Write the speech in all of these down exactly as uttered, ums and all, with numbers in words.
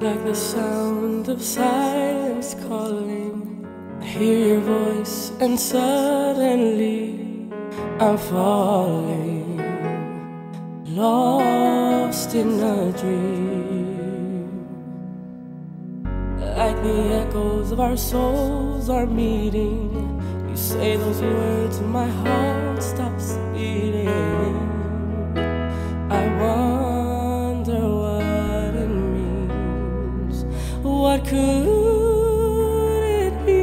Like the sound of silence calling, I hear your voice and suddenly I'm falling, lost in a dream. Like the echoes of our souls are meeting, you say those words and my heart stops beating. I wonder what it means. What could it be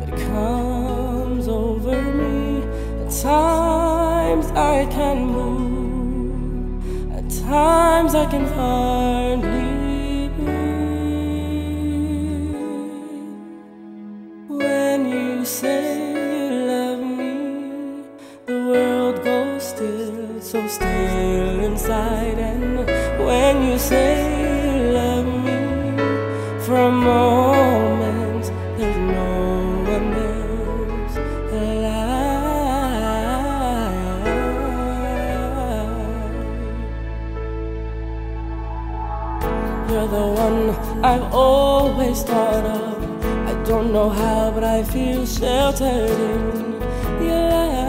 that comes over me? At times I can move, at times I can hardly breathe. When you say so still inside, and when you say you love me, for a moment there's no one else alive. You're the one I've always thought of. I don't know how, but I feel sheltered in your love.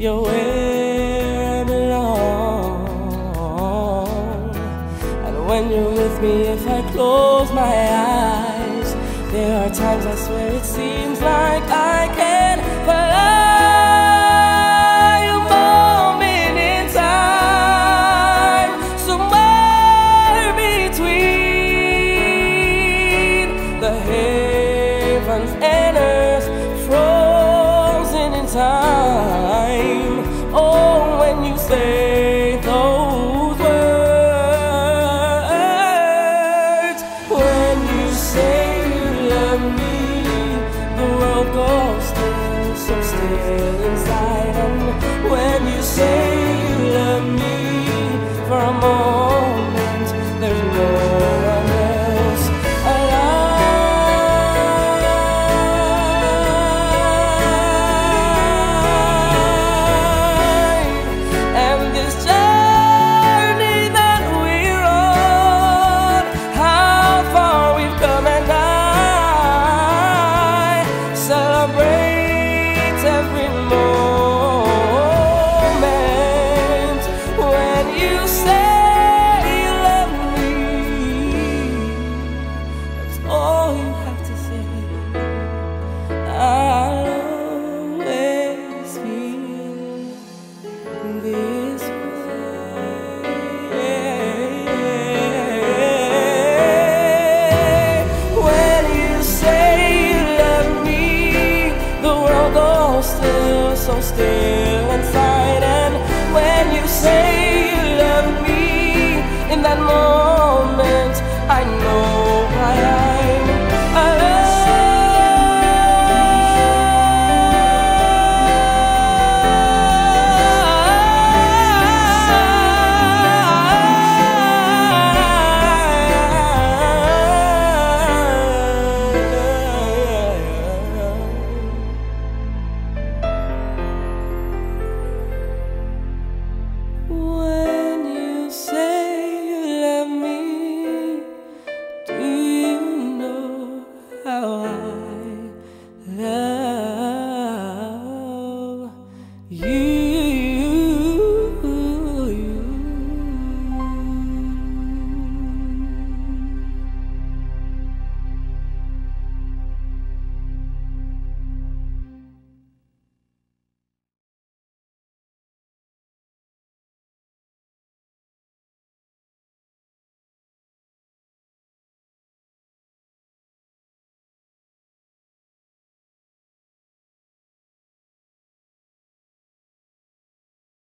You're with when you're with me, if I close my eyes, there are times I swear it seems like I can't.